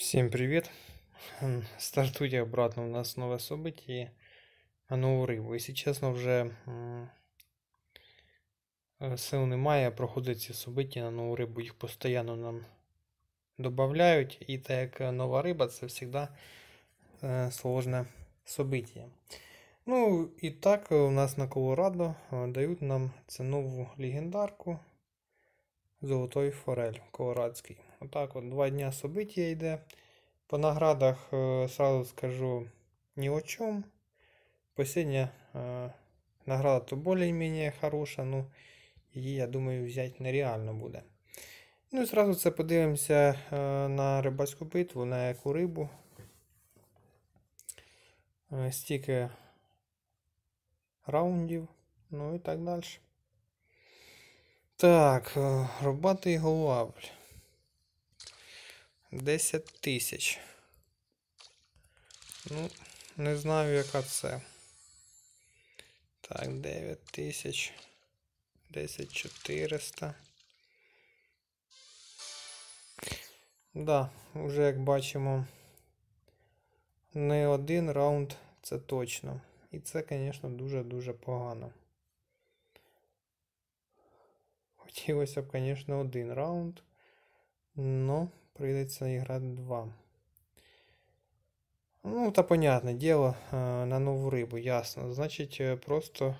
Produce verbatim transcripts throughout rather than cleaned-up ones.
Всем привет! Стартуйте обратно, у нас новое событие, нову рибу. Якщо чесно, вже сил немає проходити ці события на нову рибу, їх постійно нам додають, і так як нова риба, це завжди сложне событие. Ну і так, у нас на Колорадо дають нам цю нову легендарку Золотої Форель Колорадський. Отак от, два дня события йде. По наградах э, сразу скажу ни о чем. Последняя э, награда то более-менее хорошая, ну її, я думаю, взять нереально буде. Ну і сразу це подивимося э, на рибацьку битву, на яку рибу. Э, стільки раундів, ну і так далі. Так, рубатий голавль. десять тисяч. Ну, не знаю, яка це. Так, дев'ять тисяч. десять чотириста. Да, вже, як бачимо, не один раунд, це точно. І це, звісно, дуже-дуже погано. Хотілося б, звісно, один раунд, но прийдеться іграти два. Ну, та понятне діло, на нову рибу, ясно. Значить, просто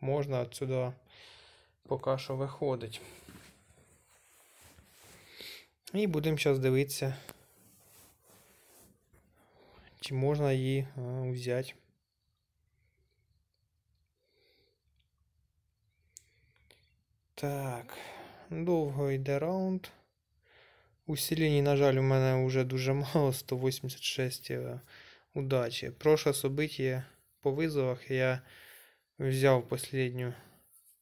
можна отсюда поки що виходить. І будемо зараз дивитися, чи можна її взяти. Так, довго йде раунд. Усилені, на жаль, у мене вже дуже мало, сто вісімдесят шість удачі. Прошле событие по визовах я взяв останню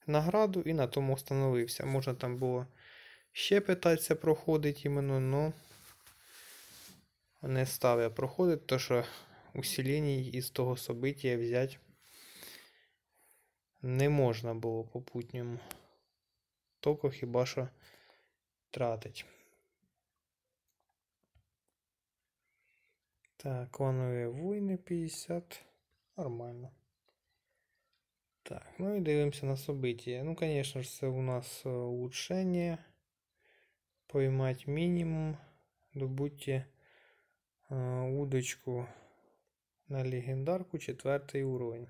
награду і на тому встановився. Можна там було ще питатися проходити іменно, но не став я проходити, тому що усилені із того события взяти не можна було попутньому. Тільки хіба що тратить. Так, кланові війни п'ятдесят. Нормально. Так, ну і дивимося на события. Ну, звісно ж, це у нас улучшення. Поймать мінімум. Добудьте э, удочку на легендарку четвертий уровень.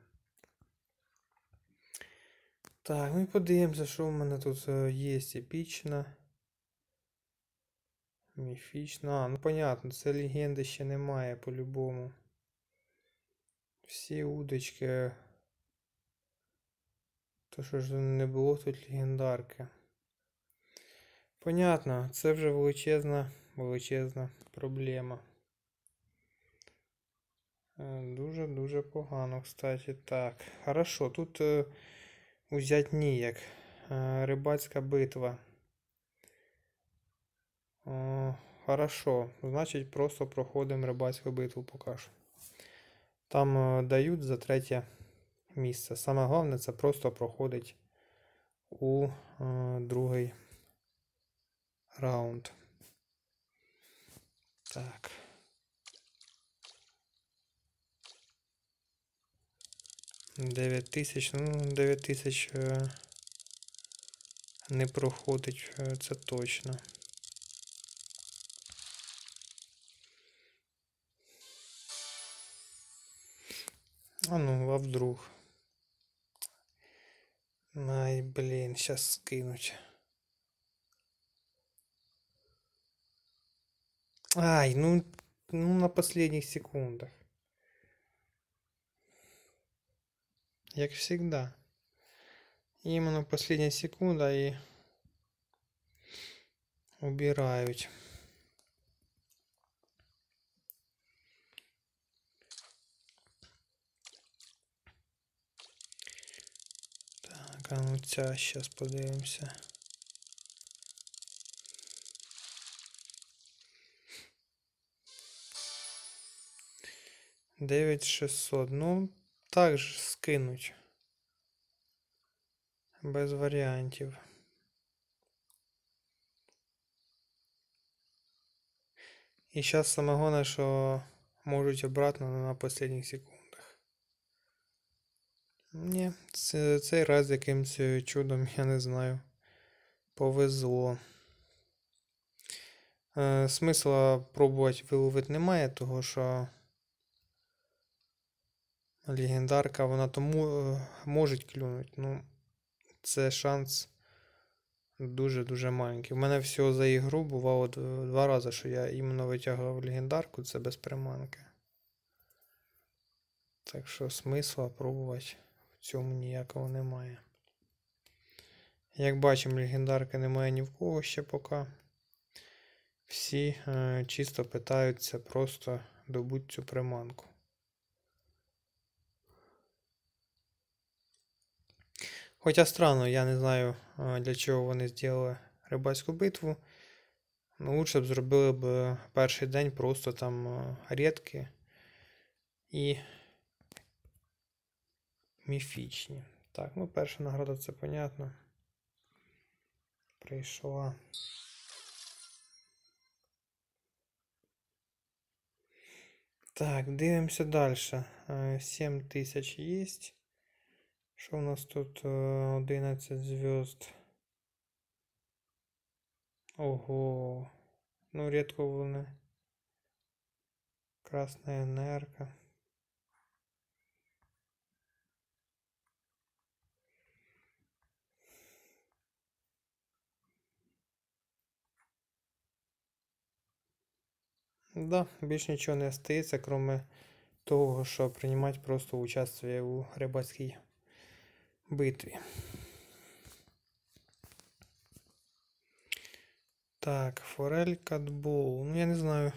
Так, ну і подивимося, що в мене тут є епічна, міфічна. А, ну понятно, це легенди ще немає по-любому. Всі удочки. То що ж не було тут легендарки. Понятно, це вже величезна, величезна проблема. Дуже-дуже погано, кстати. Так, хорошо, тут взять ніяк. Рибацька битва. О, хорошо. Значить, просто проходимо рибацьку битву поки що. Там дають за третє місце. Саме головне, це просто проходить у е, другий раунд. Так. дев'ять тисяч, ну, дев'ять тисяч не проходить, це точно. А ну, а вдруг. Ай, блін, щас скинуть. Ай, ну, ну на последних секундах. Як всегда. Іменно последня секунда і убирають. Так, а ну ця, щас подивимося. дев'ять шістсот, ну... Так же скинуть. Без варіантів. І зараз саме головне, що можуть обратно на останніх секундах. Ні, цей раз якимсь чудом, я не знаю, повезло. Е, смисла пробувати виловити немає, того що легендарка, вона тому може клюнути. Ну, це шанс дуже-дуже маленький. У мене всього за ігру бувало два рази, що я іменно витягував легендарку, це без приманки. Так що смисла пробувати в цьому ніякого немає. Як бачимо, легендарки немає ні в кого ще поки. Всі е, чисто питаються просто добути цю приманку. Хоча странно, я не знаю, для чого вони зробили рибальську битву. Ну, лучше б зробили б перший день просто там рідкі і міфічні. Так, ну перша награда, це понятно. Прийшла. Так, дивимося далі. сім тисяч є. Що у нас тут? одинадцять зв'язд. Ого. Ну, рідко вони. Красна енерка. Да, більше нічого не остається, крім того, що приймати просто участь у рибальській битві. Так, форель, катбол. Ну, я не знаю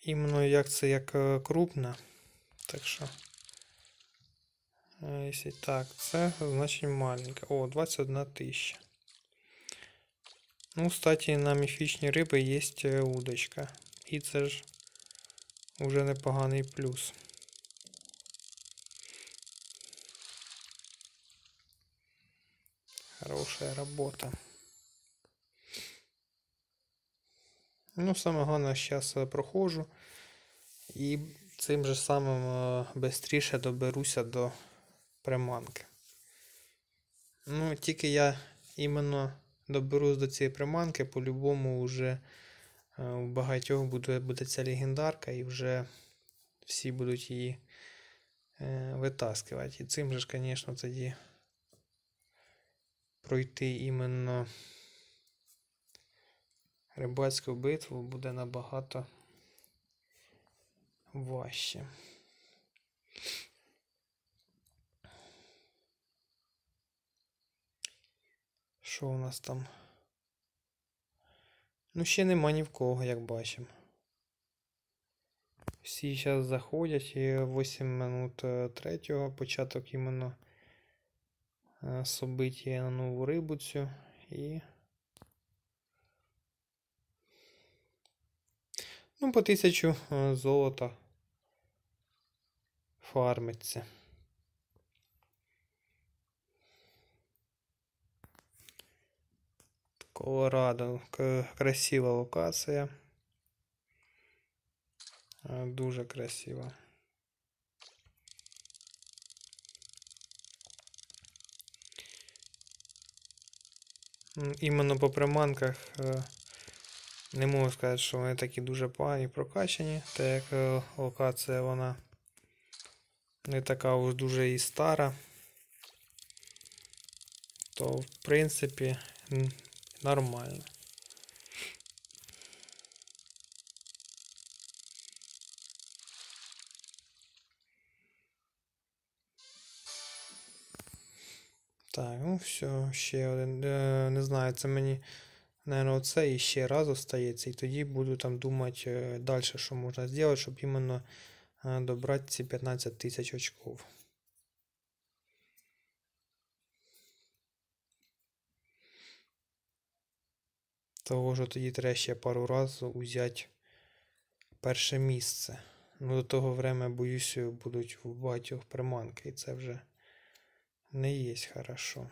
іменно, як це, як крупна. Так що, якщо так, це значить маленька. О, двадцять одна тисяча. Ну, кстати, на міфічні риби є удочка. І це ж уже непоганий плюс. Хорошая работа. Ну, саме головне, зараз проходжу. І цим же самим швидше доберуся до приманки. Ну, тільки я іменно доберусь до цієї приманки, по-любому вже у багатьох буде, буде ця легендарка, і вже всі будуть її е, витаскувати. І цим же ж, звісно, тоді пройти іменно рибальську битву буде набагато важче. Що у нас там? Ну, ще нема ні в кого, як бачимо. Всі зараз заходять, і вісім минут третього, початок іменно события на нову рибу цю. І ну, по тисячу золота фармиться. Колорадо, красива локація. Дуже красива. Іменно по приманках не можу сказати, що вони такі дуже погані прокачані, так як локація вона не така уж дуже і стара, то в принципі нормально. Так, ну все, ще один. Не знаю, це мені, наверное, оце і ще раз остається. І тоді буду там думати далі, що можна зробити, щоб іменно добрати ці п'ятнадцять тисяч очків. Того ж тоді треба ще пару разів узяти перше місце. Ну, до того време, боюсь, будуть в багатьох приманки, і це вже не є хорошо.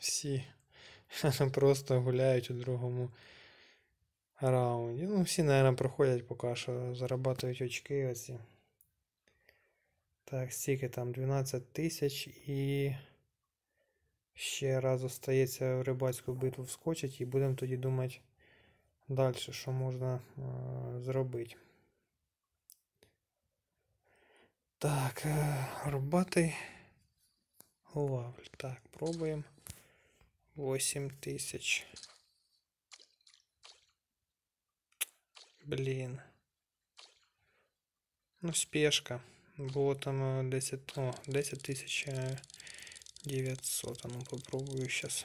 Всі просто гуляють у другому раунді. Ну, всі, мабуть, проходять поки що, зарабатують очки оці. Так, стільки там, дванадцять тисяч, і ще раз остається в рибацьку битву вскочить, і будемо тоді думати далі, що можна е, зробити. Так, горбатий лавль. Так, пробуємо. восемь тысяч. Блін. Ну, спешка. Було там десять, о, десять тысяч девятьсот. А ну, попробую сейчас.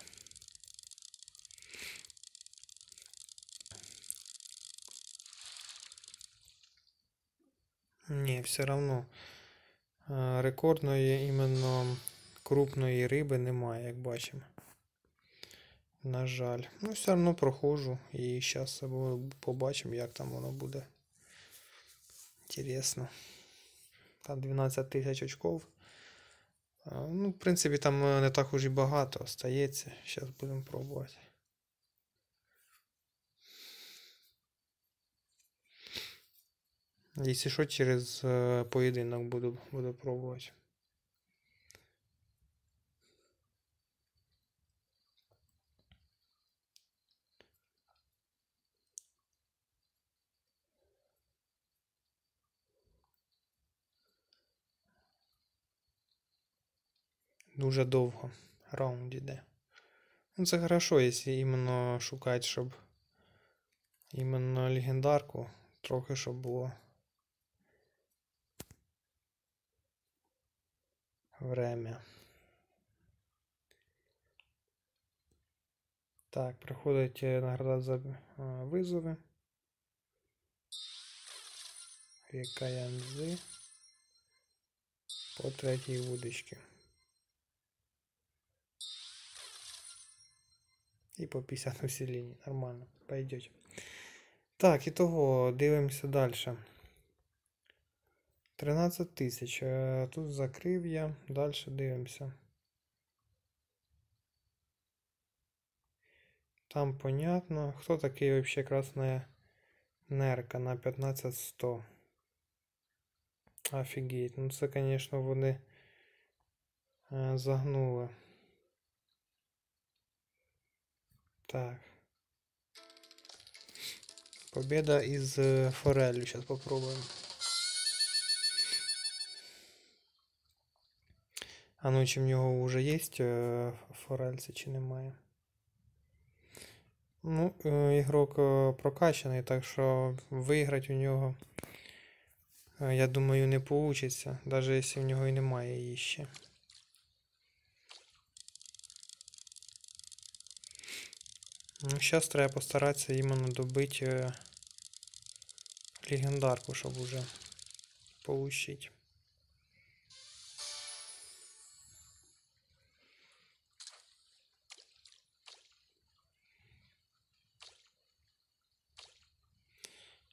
Не, все равно. Рекордної іменно крупної риби немає, як бачимо. На жаль. Ну, все одно проходжу. І зараз побачимо, як там воно буде. Інтересно. Там дванадцять тисяч очков. Ну, в принципі, там не так уж і багато остається. Зараз будемо пробувати. Якщо що, через поєдинок буду, буду пробувати. Дуже довго раунд іде. Ну, це хорошо, якщо іменно шукати, щоб іменно легендарку трохи, щоб було время. Так, приходить награда за визови. Ріка Янзи по третій вудочці. І по п'ятдесят усіленні. Нормально. Пойдеть. Так, і того дивимося далі. тринадцять тисяч. Тут закрив я. Далі дивимося. Там понятно. Хто такий вообще красна нерка на п'ятнадцять сто? Офігеть. Ну це, звісно, вони загнули. Так. Победа із форелью. Сейчас попробуємо. А ну, чи в нього вже є форельці, чи немає? Ну, ігрок прокачаний, так що виграти у нього, я думаю, не вийде, навіть якщо в нього і немає її ще. Ну, зараз треба постаратися іменно добити легендарку, щоб вже отримати.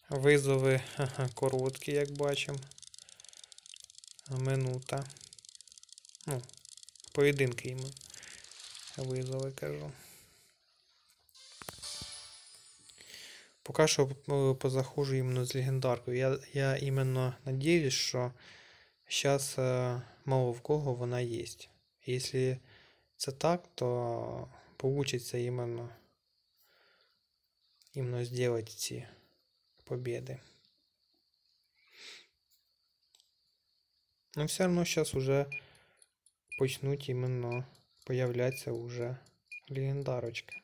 Визови короткі, як бачимо. Минута. Ну, поєдинки йому. Визови, кажу. Поки що позаходжу іменно з легендаркою. Я, я іменно надіюсь, що зараз мало в кого вона є. Якщо це так, то вийде іменно, іменно зробити ці победы. Но все равно сейчас уже почнуть именно появляться уже легендарочка.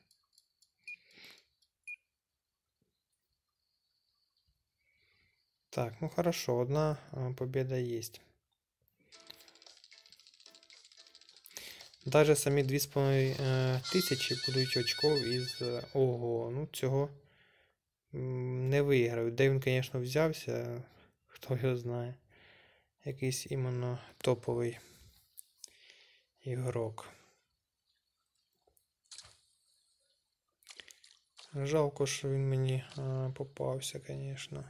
Так, ну хорошо, одна победа есть. Даже сами дві з половиною тисячі будуть очков із... Ого, ну цього не виграю. Де він, звісно, взявся, хто його знає. Якийсь іменно топовий ігрок. Жалко, що він мені а, попався, звісно.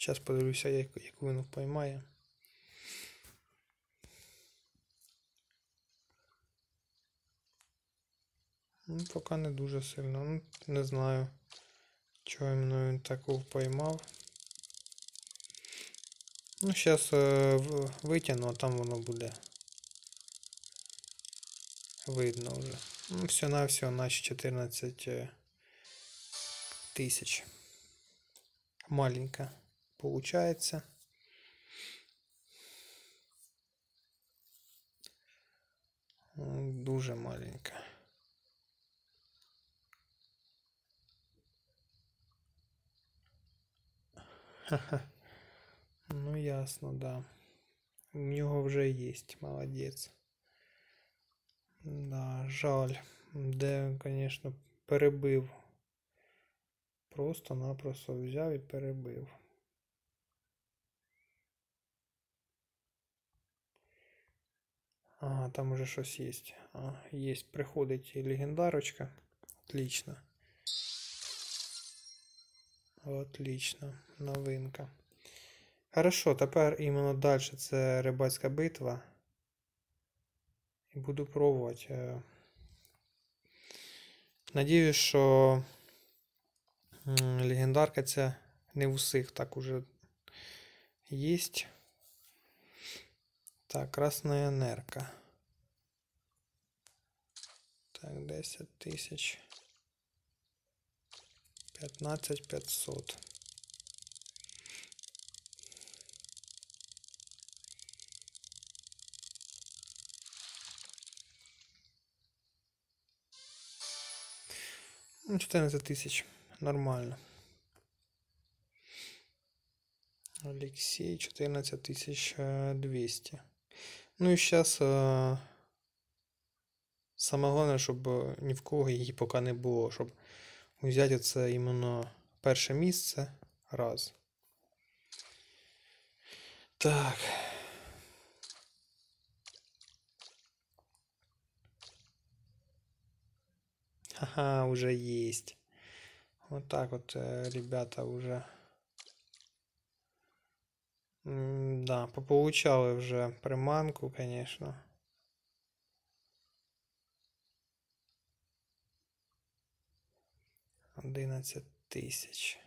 Зараз подивлюся, яку він поймає. Ну, поки не дуже сильно. Ну, не знаю, чого іменно він таку поймав. Ну, зараз е, витягну, а там воно буде видно вже. Ну, всього-навсього наче чотирнадцять тисяч. Маленько получается. Дуже маленько. Ха-ха. Ну ясно, да. У него уже есть, молодец. Да, жаль. Де, конечно, перебив. Просто-напросто взяв і перебив. Ага, там уже щось є. А, є, приходить легендарочка. Отлично. Отлично. Новинка. Хорошо, тепер іменно далі це рибацька битва. І буду пробувати. Надіюсь, що легендарка ця не у всіх так уже є. Так, красная нерка. Так, десять тисяч. п'ятнадцять тисяч п'ятсот. чотирнадцять тисяч. Нормально. Алексей, чотирнадцять тисяч двісті. Ну і зараз э, саме головне, щоб ні в кого її поки не було, щоб взяти це іменно перше місце. Раз. Так. Ага, уже єсть. Вот так вот, ребята, уже... Да, пополучали вже приманку, конечно. одинадцять тисяч.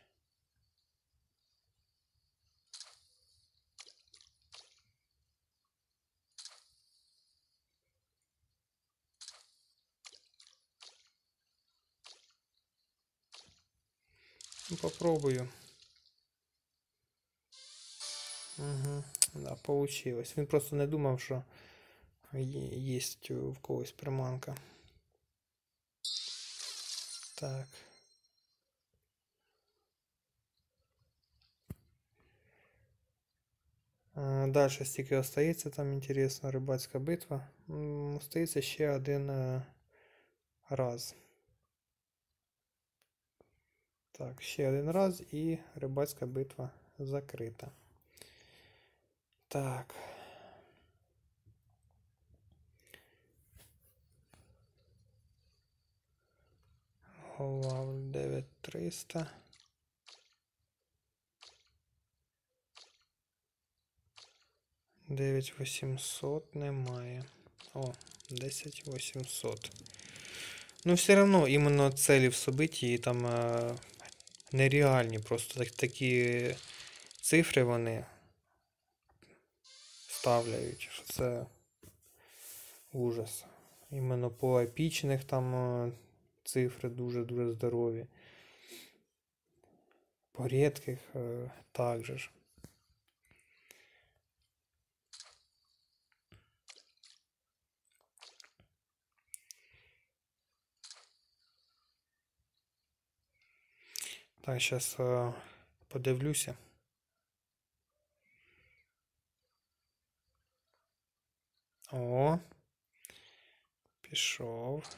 Попробую. Угу, да, получилось. Він просто не думав, що є в когось приманка. Так. Дальше стільки остається, там інтересна рибацька битва. Остається ще один раз. Так, ще один раз і рибацька битва закрита. Так. Голов дев'ять тисяч триста. дев'ять тисяч вісімсот немає. О, десять тисяч вісімсот. Ну, все равно іменно цілі в событии там е нереальні. Просто так, такі цифри вони ставляють, що це ужас. Іменно по епічних там цифри дуже-дуже здорові. По рідких також ж. Так, зараз подивлюся. О, пішов.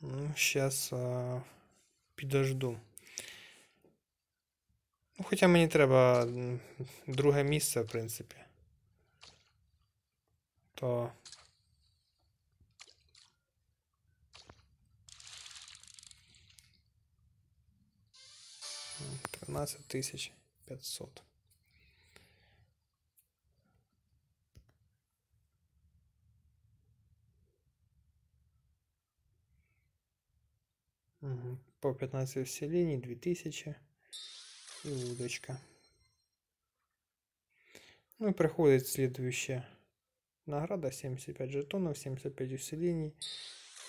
Ну, зараз э, підожду. Ну, хоча мені треба друге місце, в принципі. То... тринадцять тисяч п'ятсот. Угу. По пятнадцать вселений, две тысячи и удочка. Ну и проходит следующая награда, семьдесят п'ять жетонів, семьдесят п'ять вселений,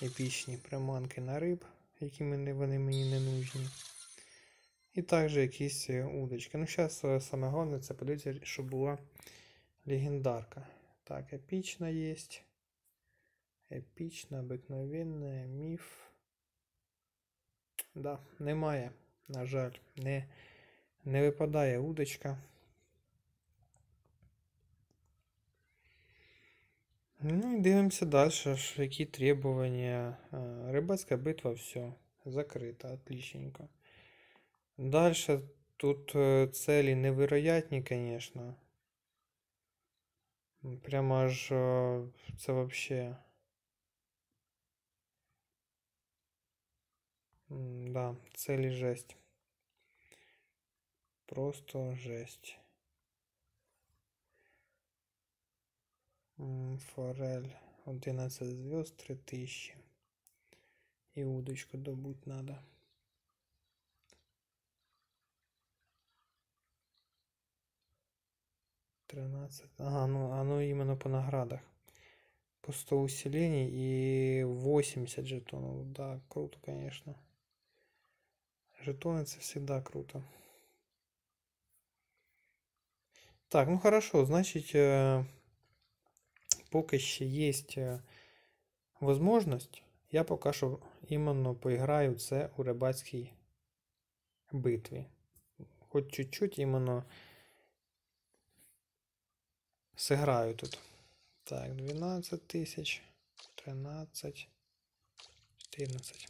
епічні приманки на риб, які вони мені не нужні. І також якісь удочки. Ну зараз саме головне це подивитися, щоб була легендарка. Так, епічна є. Епічна, обикновенна, міф. Да, немає, на жаль, не, не випадає удочка. Ну и дивимся дальше, какие требования. Рыбацкая битва, все, закрыто, отличненько. Дальше тут цели невероятные, конечно. Прямо аж, это вообще... Да, цели жесть. Просто жесть. Форель одиннадцать звезд, три тысячи. И удочку добыть надо. тринадцать. Ага, ну оно именно по наградах. По сто усилений и восемьдесят жетонов. Да, круто, конечно. Жетоны это всегда круто. Так, ну хорошо, значит... Поки ще є можливість, я поки що іменно поіграю це у рибацькій битві. Хоч чуть-чуть іменно зіграю тут. Так, дванадцять тисяч, тринадцять, чотирнадцять.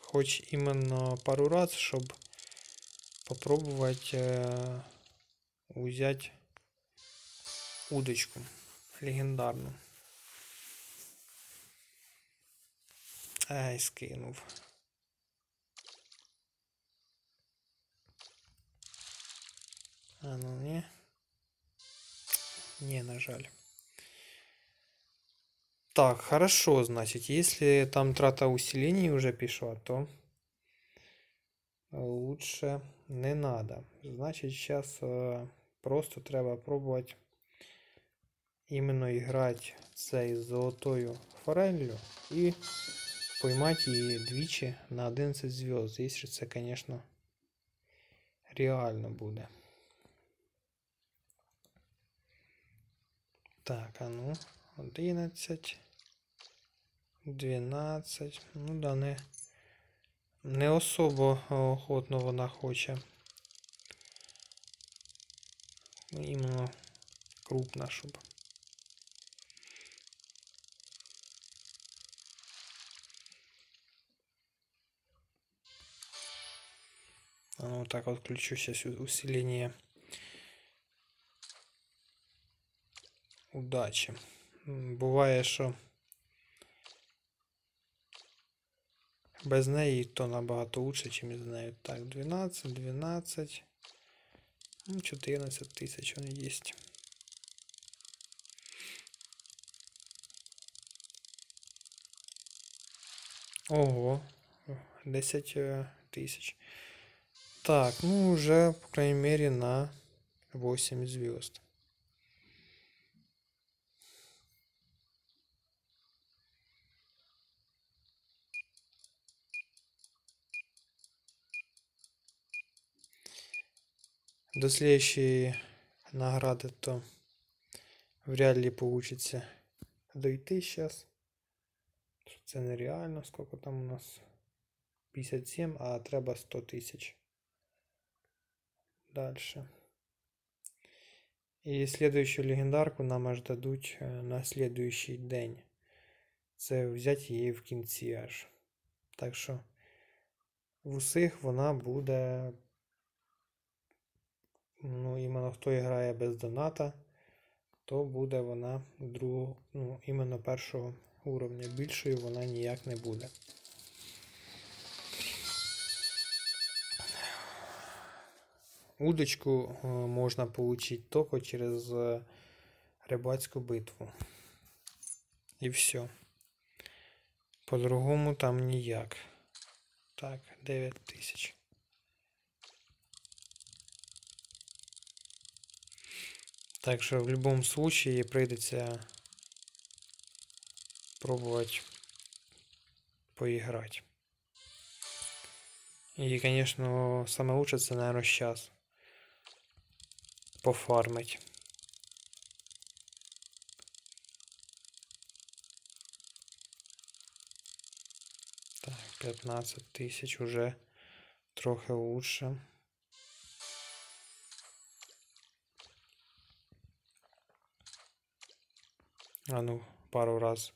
Хоч іменно пару раз, щоб попробувати взять удочку легендарную. Ай, скинув. А ну не. Не, на жаль. Так, хорошо, значит, если там трата усилений уже пошла, то лучше не надо. Значит, сейчас просто треба пробувати іменно іграти цей з золотою фореллю і поймати її двічі на одинадцять зв'язок, якщо це, звісно, реально буде. Так, а ну, одинадцять, дванадцять, ну да, не, не особо охотно вона хоче. Именно крупно, чтобы. А ну, вот так вот включу сейчас усиление удачи. Бывает, что без неї то набагато лучше, чем без неї. Так, двенадцать, двенадцать. Ну, четырнадцать тысяч он есть. Ого, десять тысяч. Так, ну уже, по крайней мере, на восемь звезд. До следующей награды то вряд ли получится дойти сейчас. Это нереально. Сколько там у нас? пятьдесят семь, а треба сто тысяч. Дальше. И следующую легендарку нам аж дадут на следующий день. Это взять ее в конце аж. Так что в усих вона буде... Ну, іменно хто грає без доната, то буде вона другого, ну, іменно першого уровня. Більшою вона ніяк не буде. Удочку можна отримати тільки через рибацьку битву. І все. По-другому там ніяк. Так, дев'ять тисяч. Так що в будь-якому випадку прийдеться пробувати поіграти. І, звісно, саме лучше це, мабуть, зараз пофармить. Так, п'ятнадцять тисяч уже трохи лучше. А ну, пару раз.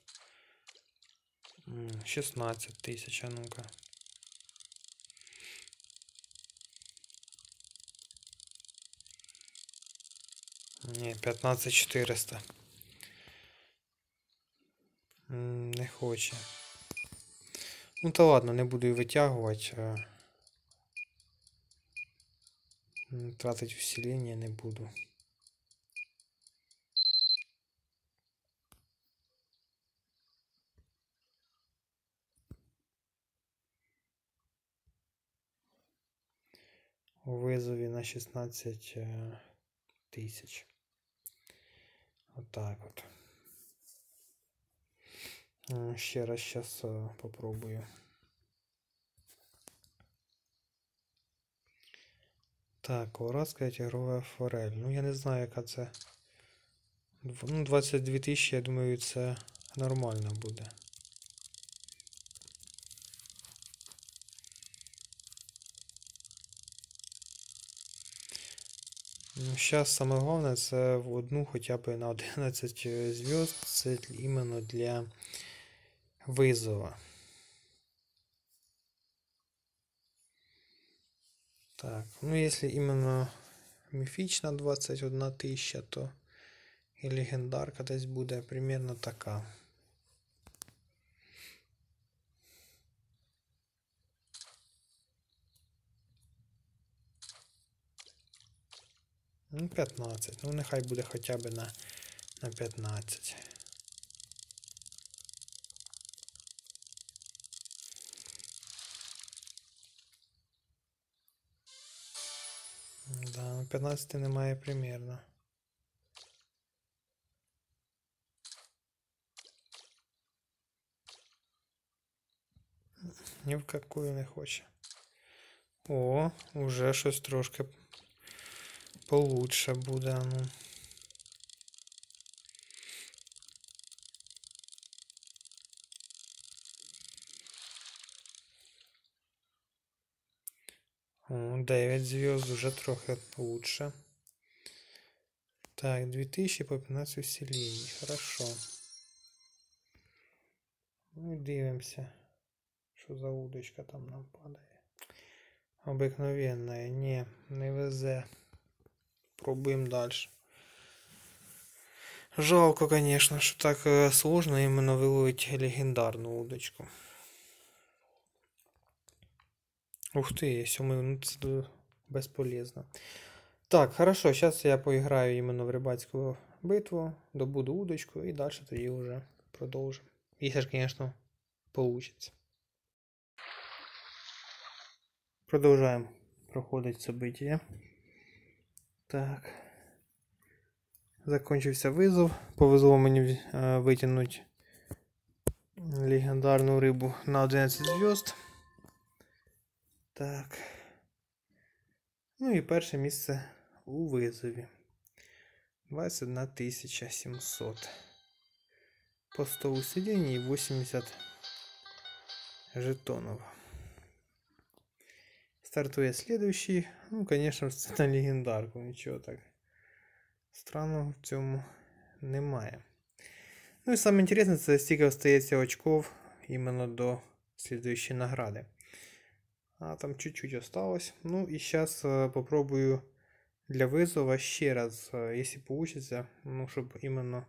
шістнадцять тисяч, а ну-ка. Ні, п'ятнадцять чотириста. Не хоче. Ну та ладно, не буду і витягувати. Тратити усилення не буду. У визові на шістнадцять тисяч. Отак от. Ще раз зараз попробую. Так, Колорадская тигровая форель. Ну я не знаю, яка це. Ну, двадцять дві тисячі, я думаю, це нормально буде. Зараз саме головне це в одну хоча б на одинадцять зв'язок, це іменно для визова. Так, ну якщо іменно міфічна двадцять одна тисяча, то і легендарка десь буде примерно така. Ну, п'ятнадцять. Ну, нехай буде хоча б на, на п'ятнадцять. Да, на п'ятнадцять немає примірно. Ні в какую не хоче. О, уже щось трошки... Получше буде, ну. О, дев'ять зв'язок, уже трохи лучше. Так, дві тисячі по п'ятнадцять вселений, хорошо. Ну і дивимося, що за удочка там нам падає. Обикновенна, ні, не везе. Пробуем дальше. Жалко, конечно, что так сложно именно выловить легендарную удочку. Ух ты, сьома минута, бесполезно. Так, хорошо, сейчас я поиграю именно в рыбацкую битву, добуду удочку и дальше тогда уже продолжим. Если же, конечно, получится. Продолжаем проходить события. Так, закончився визов. Повезло мені витягнути легендарну рибу на одинадцять зв'язок. Так. Ну і перше місце у визові. двадцять одна тисяча сімсот. По сто усилень і вісімдесят жетонів. Стартує следующий. Ну, конечно, це на легендарку. Нічого так странного в цьому немає. Ну і саме інтересне, це стільки остається очков іменно до слідуючої награди. А там чуть-чуть осталось. Ну і зараз попробую для визова ще раз, якщо вийде, ну, щоб іменно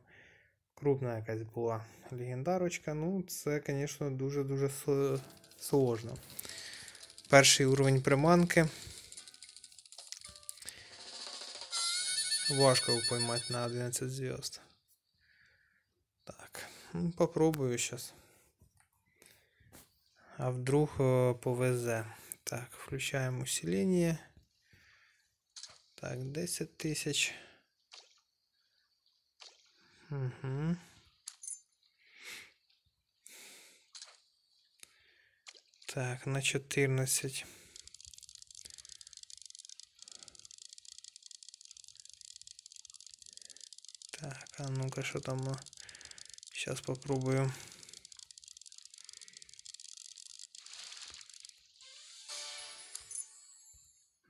крупна якась була легендарочка. Ну, це, звісно, дуже-дуже сложно. Перший уровень приманки. Важко поймати на одинадцять зв'язок. Так, ну, попробую зараз. а вдруг повезе. Так, включаємо усилення. Так, десять тисяч. Угу. Так, на чотирнадцять. Так, а ну-ка, что там? Сейчас попробую.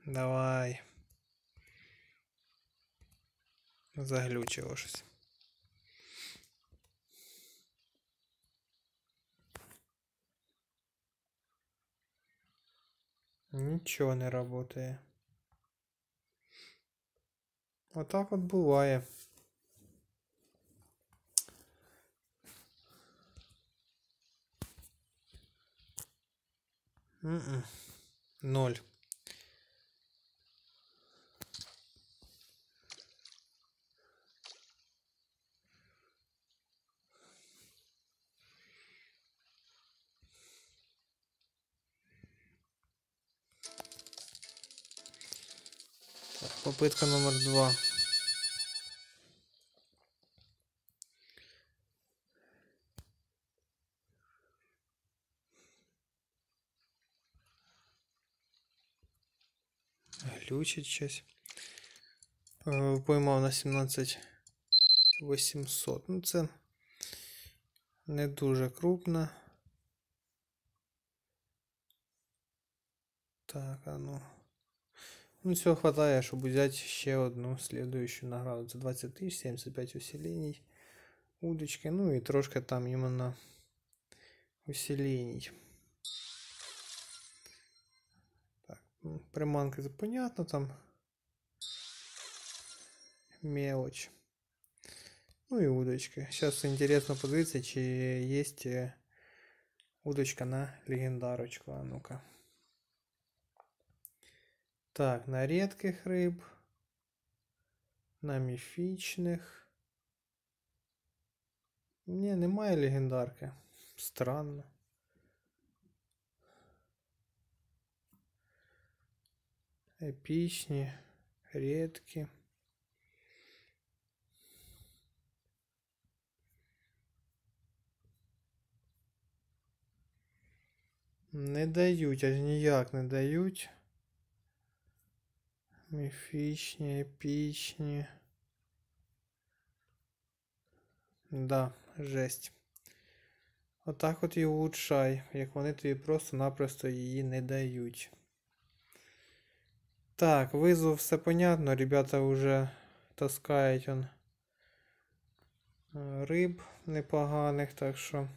Давай. Заглючило щось. Нічого не працює. Отак от буває. М-м. Ноль. Попытка номер два. Глючить щось. Поймав на сімнадцять тисяч вісімсот. Ну це не дуже крупно. Так, а ну. Ну, всего хватает, чтобы взять еще одну следующую награду. За двадцять тисяч, семьдесят пять усилений, удочки, ну и трошка там именно усилений. Так, ну, приманка, это понятно, там мелочь. Ну и удочки. Сейчас интересно подивиться, чи есть удочка на легендарочку. А ну-ка. Так, на редких рыб, на міфічних. Ні, немає легендарки. Странно. Епічні, редкі. Не дають, аж ніяк не дають. Міфічні, епічні. Да, жесть. Отак от і улучшай, як вони тобі просто-напросто її не дають. Так, визов все понятно, ребята вже таскають он риб непоганих, так що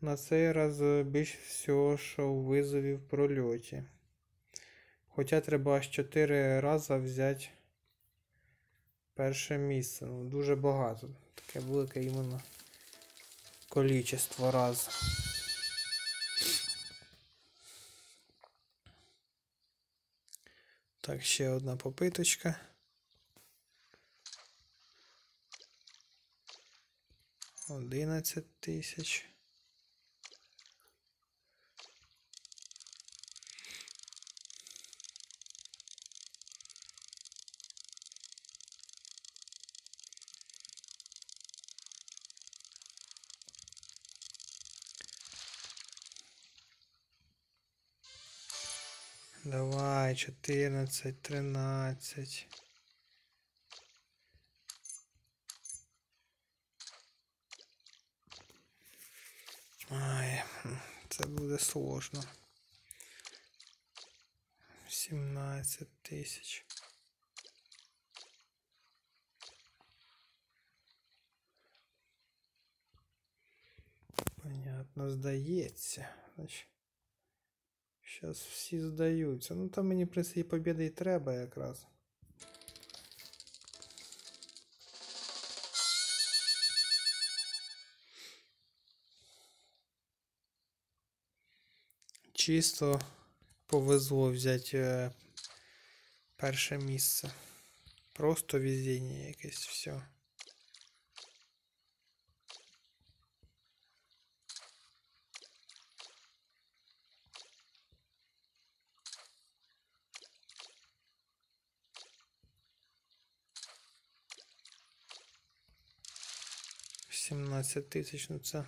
на цей раз більш всього, що у визові в прольоті. Хоча треба аж чотири рази взяти перше місце. Ну, дуже багато. Таке велике іменно количество раз. Так, ще одна попиточка. одинадцять тисяч. Давай, чотирнадцять, тринадцять. Ай, це буде сложно. сімнадцять тисяч. Понятно, здається. Значить. Зараз всі здаються. Ну там мені, в принципі, і побіди і треба якраз. Чисто повезло взяти перше місце. Просто везіння якесь, все. сімнадцять тисяч, ну це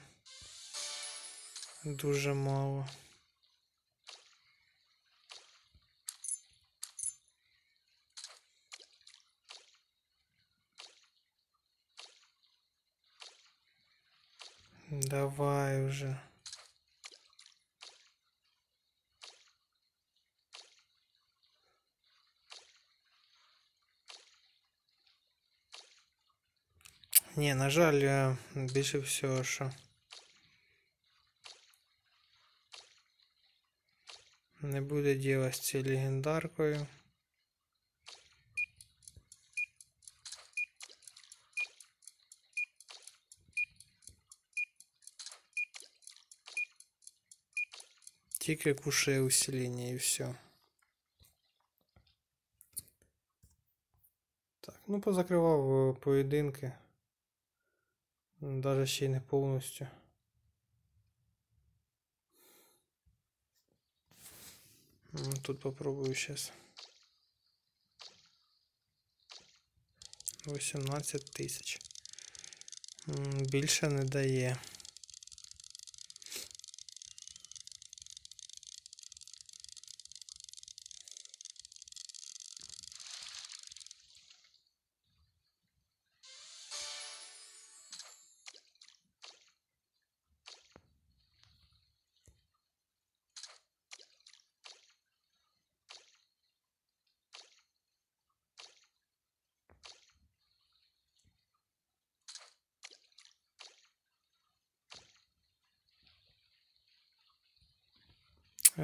дуже мало. Давай уже. Ні, на жаль, більше всього, що не буде діла з цією легендаркою. Тільки кушає усилення і все. Так, ну позакривав поєдинки. Даже ще й не повністю. Тут попробую сейчас. вісімнадцять тисяч. Більше не дає.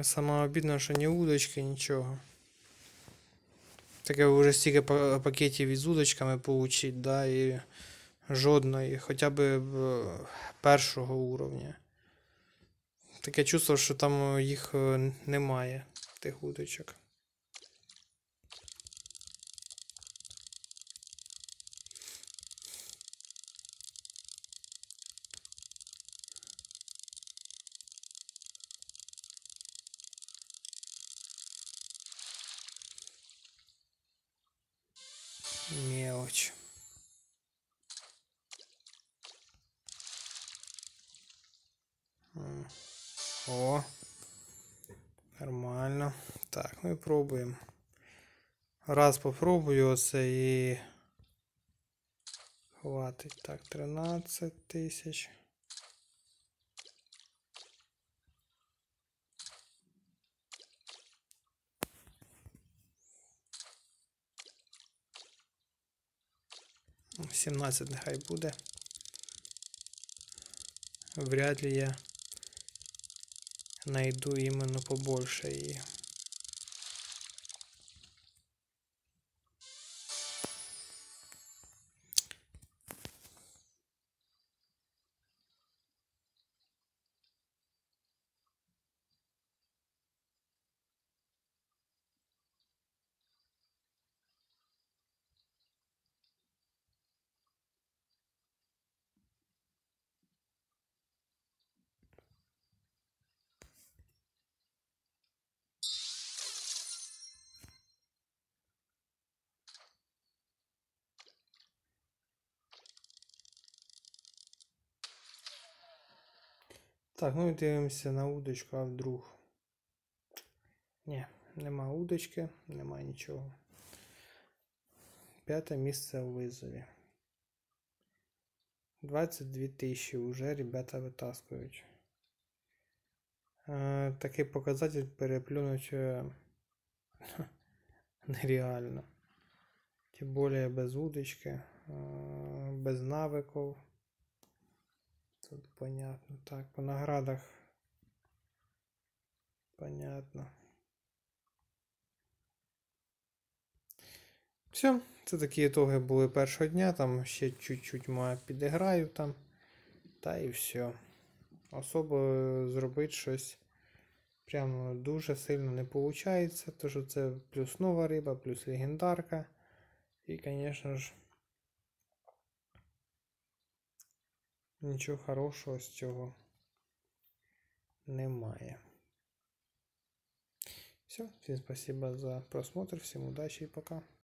Самое обидное, что не удочки, ничего. Так я уже стільки пакетів із удочками получить, да, і жодної, хоча б першого уровня. Таке чувство, що там їх немає, тих удочок. Мелочь. О, нормально. Так, ну і пробуємо. Раз попробую оце і хватить. Так, тринадцять тисяч. сімнадцять нехай буде. Вряд ли я найду іменно побольше її. Так, ну і дивимося на удочку, а вдруг. Ні, нема удочки, нема нічого. П'яте місце в визові. двадцять дві тисячі вже ребята витаскують. Е, такий показатель переплюнуть е, нереально. Тим більше без удочки, е, без навиків. Тут понятно. Так, по наградах понятно. Все, це такі ітоги були першого дня, там ще чуть-чуть маю підіграю там, та і все. Особо зробити щось прямо дуже сильно не виходить, тому що це плюс нова риба, плюс легендарка і, звісно ж, нічого хорошого з цього немає. Все, всім спасибо за просмотр, всім удачі і пока.